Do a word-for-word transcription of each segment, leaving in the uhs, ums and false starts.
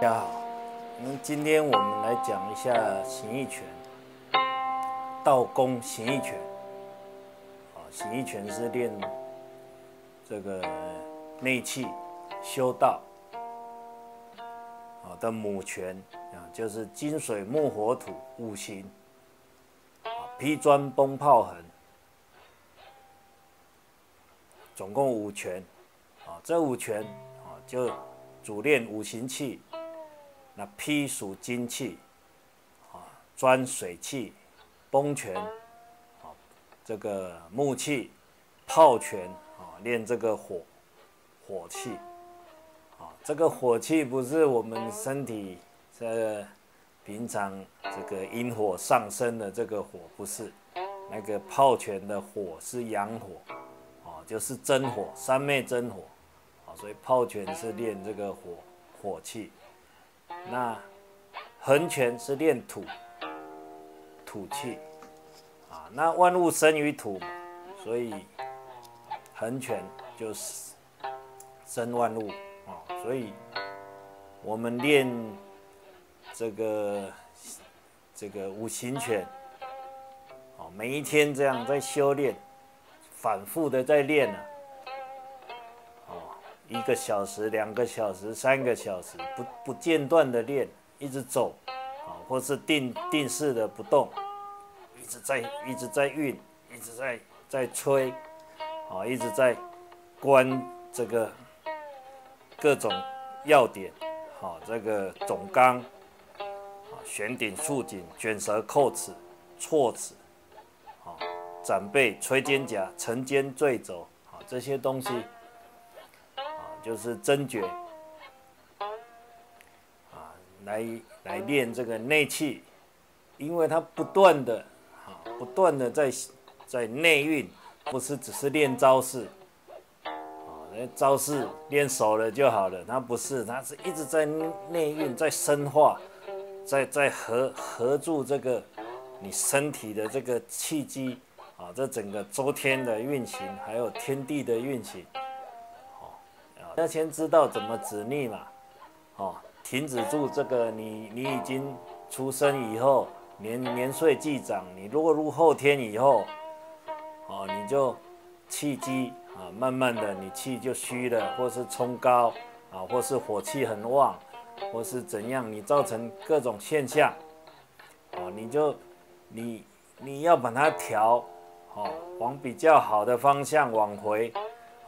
大家好，那今天我们来讲一下形意拳，道功形意拳。啊，形意拳是练这个内气修道，好的母拳啊，就是金水木火土五行，啊，劈砖崩炮横，总共五拳，啊，这五拳啊就主练五行气。 那劈属金气，啊，砖水气，崩拳，啊，这个木气，炮拳，啊，练这个火，火气，啊，这个火气不是我们身体这平常这个阴火上升的这个火，不是，那个炮拳的火是阳火，啊，就是真火，三昧真火，啊，所以炮拳是练这个火火气。 那横拳是练土，土气，啊，那万物生于土嘛，所以横拳就是生万物啊，所以我们练这个这个五行拳，哦，每一天这样在修炼，反复的在练呢、啊。 一个小时、两个小时、三个小时，不不间断的练，一直走，啊，或是定定式的不动，一直在一直在运，一直在在吹，啊，一直在观这个各种要点，好、啊，这个总纲，啊，悬顶、竖颈、卷舌、扣齿、错齿，啊，展背、吹肩胛、沉肩、坠肘，啊，这些东西。 就是真诀啊，来来练这个内气，因为它不断的啊，不断的在在内运，不是只是练招式啊，那招式练熟了就好了，它不是，它是一直在内运，在深化，在在合合住这个你身体的这个气机啊，这整个周天的运行，还有天地的运行。 要先知道怎么止逆嘛，哦，停止住这个你你已经出生以后年年岁既长，你落入后天以后，哦，你就气机啊，慢慢的你气就虚了，或是冲高啊，或是火气很旺，或是怎样，你造成各种现象，哦，你就你你要把它调，哦，往比较好的方向往回。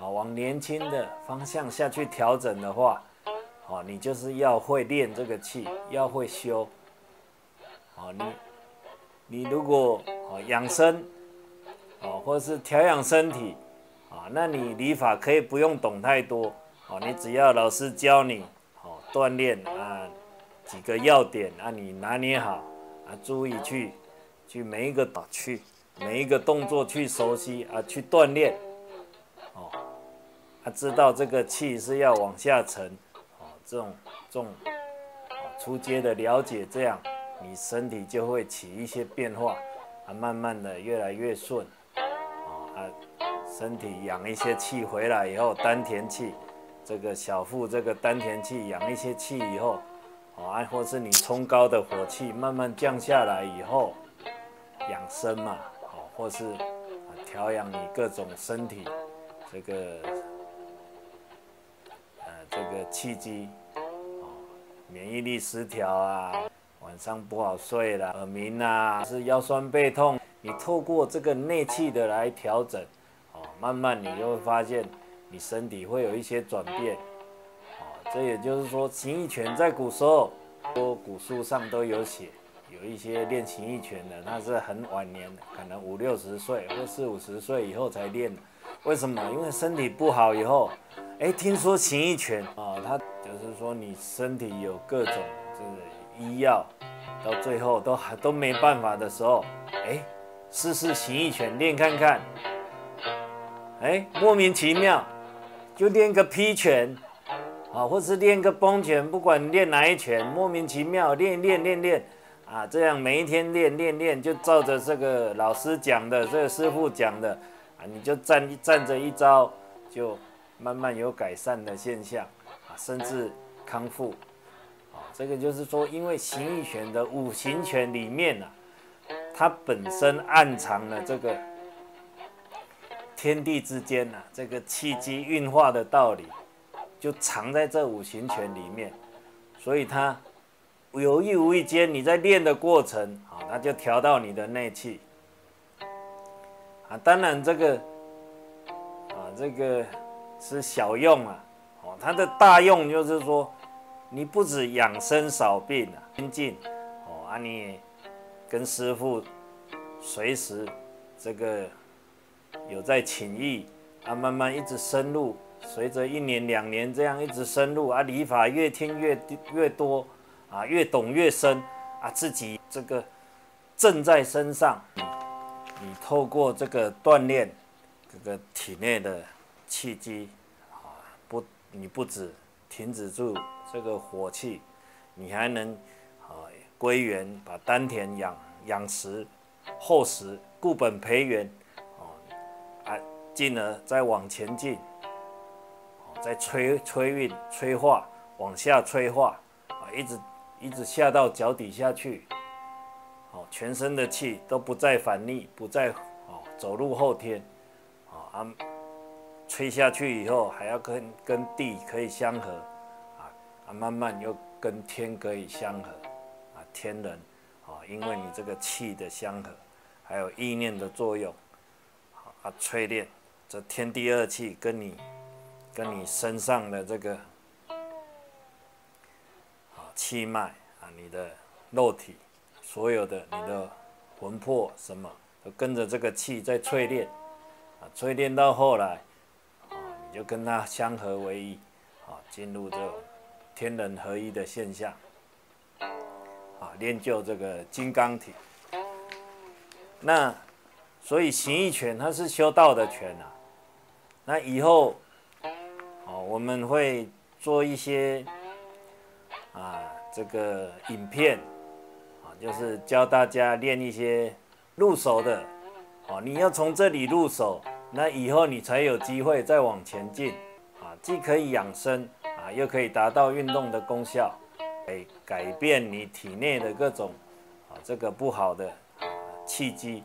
啊，往年轻的方向下去调整的话，啊，你就是要会练这个气，要会修。啊，你你如果啊养生，啊，或是调养身体，啊，那你理法可以不用懂太多，啊，你只要老师教你，啊，锻炼啊几个要点啊，你拿捏好啊，注意去去每一个打去每一个动作去熟悉啊，去锻炼。 他、啊、知道这个气是要往下沉，哦，这种这种、哦、初阶的了解，这样你身体就会起一些变化，啊，慢慢的越来越顺，哦、啊，身体养一些气回来以后，丹田气，这个小腹这个丹田气养一些气以后，哦、啊，或是你冲高的火气慢慢降下来以后，养生嘛，哦，或是、啊、调养你各种身体这个。 这个气机，哦，免疫力失调啊，晚上不好睡啦，耳鸣啊，是腰酸背痛。你透过这个内气的来调整，哦，慢慢你就会发现你身体会有一些转变，哦，这也就是说，形意拳在古时候，多古书上都有写，有一些练形意拳的，那是很晚年，可能五六十岁或四五十岁以后才练的。为什么？因为身体不好以后。 哎，听说形意拳啊，它就是说你身体有各种这个医药，到最后都还都没办法的时候，哎，试试形意拳练看看。哎，莫名其妙就练个劈拳，啊，或是练个崩拳，不管练哪一拳，莫名其妙练练练练，啊，这样每一天练练练，就照着这个老师讲的，这个师傅讲的，啊，你就站站着一招就。 慢慢有改善的现象啊，甚至康复啊，这个就是说，因为形意拳的五行拳里面呢、啊，它本身暗藏了这个天地之间呢、啊，这个气机运化的道理，就藏在这五行拳里面，所以它有意无意间你在练的过程啊，它就调到你的内气啊。当然这个啊，这个是小用啊。 它的大用就是说，你不止养生少病啊，精进哦啊，你也跟师父随时这个有在请益啊，慢慢一直深入，随着一年两年这样一直深入啊，理法越听越越多啊，越懂越深啊，自己这个正在身上，你透过这个锻炼这个体内的气机。 你不止停止住这个火气，你还能啊归元，把丹田养养实、厚实，固本培元，哦啊，进而再往前进，哦，再催催运、催化，往下催化，啊，一直一直下到脚底下去，哦，全身的气都不再反逆，不再哦走入后天，哦啊。 吹下去以后，还要跟跟地可以相合，啊啊，慢慢又跟天可以相合，啊，天人，啊，因为你这个气的相合，还有意念的作用，啊，淬炼这天地二气跟你跟你身上的这个啊气脉啊，你的肉体所有的你的魂魄什么都跟着这个气在淬炼，啊，淬炼到后来。 就跟它相合为一，啊，进入这种天人合一的现象，啊，练就这个金刚体。那所以形意拳它是修道的拳啊。那以后，哦，我们会做一些啊这个影片，啊，就是教大家练一些入手的，哦，你要从这里入手。 那以后你才有机会再往前进，啊，既可以养生啊，又可以达到运动的功效，哎，改变你体内的各种啊这个不好的、啊、气机，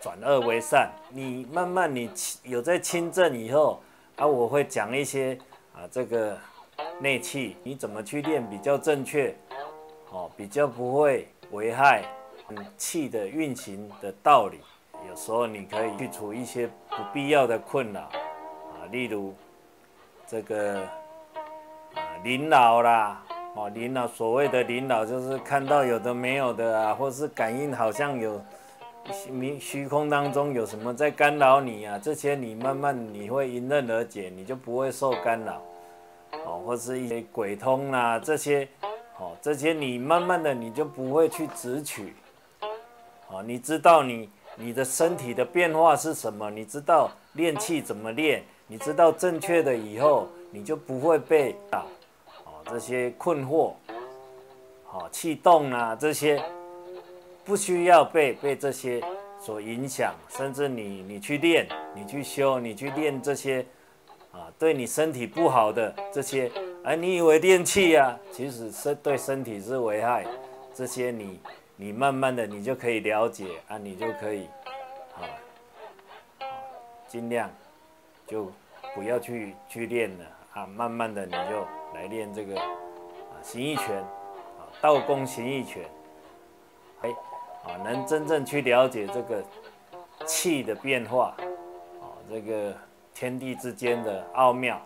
转恶为善。你慢慢你有在亲证以后啊，我会讲一些啊这个内气你怎么去练比较正确，哦、啊，比较不会危害、嗯、气的运行的道理。 有时候你可以去除一些不必要的困扰啊，例如这个啊临老啦，哦临老所谓的临老就是看到有的没有的啊，或是感应好像有虚虚空当中有什么在干扰你啊，这些你慢慢你会迎刃而解，你就不会受干扰哦，或是一些鬼通啦、啊、这些哦这些你慢慢的你就不会去执取，哦你知道你。 你的身体的变化是什么？你知道练气怎么练？你知道正确的以后，你就不会被啊、哦、这些困惑，好、哦、气动啊这些，不需要被被这些所影响。甚至你你去练，你去修，你去练这些啊对你身体不好的这些，哎、啊，你以为练气啊，其实是对身体是危害。这些你。 你慢慢的，你就可以了解啊，你就可以啊，啊，尽量就不要去去练了啊，慢慢的你就来练这个啊形意拳啊，道功形意拳，哎，啊，能真正去了解这个气的变化，啊，这个天地之间的奥妙。